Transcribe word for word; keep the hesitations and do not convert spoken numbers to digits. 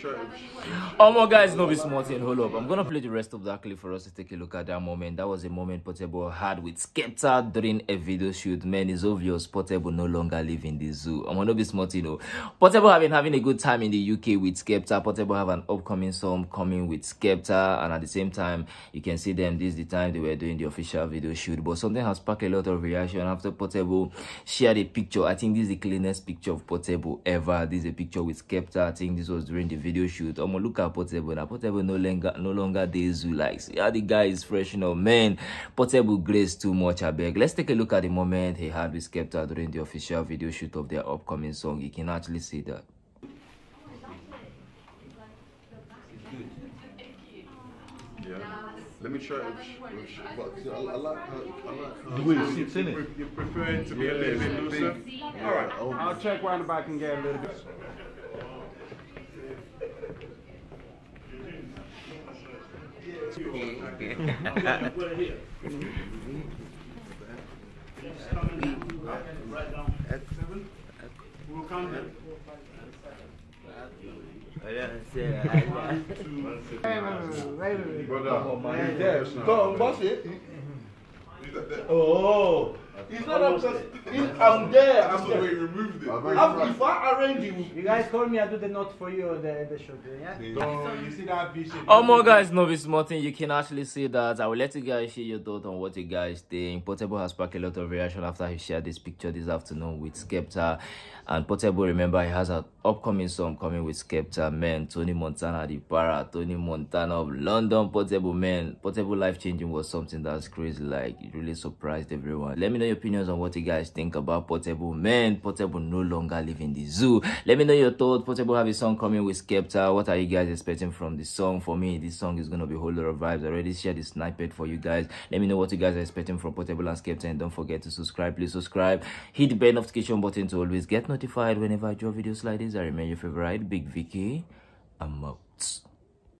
church. Oh my guys, no, it's Martin. Hold up. I'm gonna play the rest of that clip for us to take a look at that moment. That was a moment Portable had with Skepta during a video shoot. Man, it's obvious Portable no longer live in the zoo. I'm gonna be Martin. Oh. Portable have been having a good time in the U K with Skepta. Portable have an upcoming song coming with Skepta, and at the same time, you can see them. This is the time they were doing the official video shoot, but something has sparked a lot of reaction after Portable shared a picture. I think this is the cleanest picture of Portable ever. This is a picture with Skepta. I think this was during the video shoot. I'm gonna look at Portable now. Portable no longer no longer days who likes. Yeah, the guy is fresh, you know, man. Portable grace too much, I beg. Let's take a look at the moment he had with Skepta during the official video shoot of their upcoming song. You can actually see that. Yeah. Let me try. Which, but I, I like how, I like how the way it sits in it. You prefer it to be yeah, a little bit looser? Yeah. All right, I'll, I'll check round the back and get a little bit. We'll come here. Oh, it's not obsessed. I'm there. I'm there. Removed it. If I arrange it, you guys call me. I do the note for you. The the show. Yeah. So you see that vision. Oh my guys, no, it's Martin. You can actually see that. I will let you guys share your thoughts on what you guys think. Portable has sparked a lot of reaction after he shared this picture this afternoon with Skepta, and Portable, remember, he has a upcoming song coming with Skepta, man. Tony Montana, the para, Tony Montana of London. Portable, man, Portable life changing was something that's crazy. Like, it really surprised everyone. Let me know your opinions on what you guys think about Portable, man. Portable no longer live in the zoo. Let me know your thoughts. Portable have a song coming with Skepta. What are you guys expecting from this song? For me, this song is gonna be a whole lot of vibes. I already shared the snippet for you guys. Let me know what you guys are expecting from Portable and Skepta, and don't forget to subscribe. Please subscribe. Hit the bell notification button to always get notified whenever I draw videos like this. I remain your favorite Big Vicky. I'm out.